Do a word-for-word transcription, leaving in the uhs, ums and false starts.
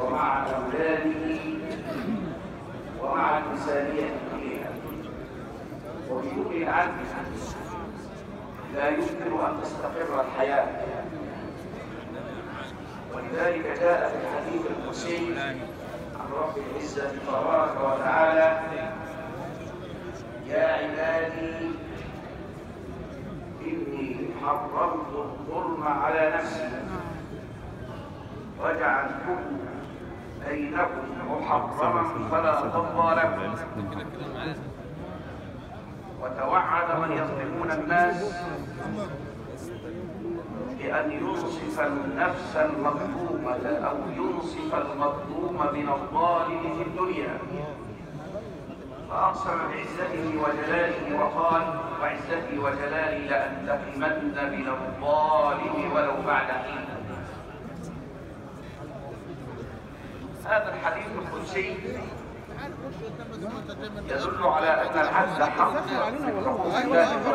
ومع أولاده ومع الإنسانية كلها. وبدون العدل لا يمكن أن تستقر الحياة، ولذلك جاء في الحديث القدسي عن رب العزة تبارك وتعالى: يا عبادي إني حرمت الظلم على نفسي وجعلته بينكم محرما فلا تظالموا. وتوعد من يظلمون الناس بأن ينصف النفس المظلومة أو ينصف المظلوم من الظالم في الدنيا، فأقسم بعزته وجلاله وقال: وعزتي وجلالي لأنتقمن من الظالم ولو بعد حين. هذا الحديث القدسي يدل على أن العدل حق في الحكم.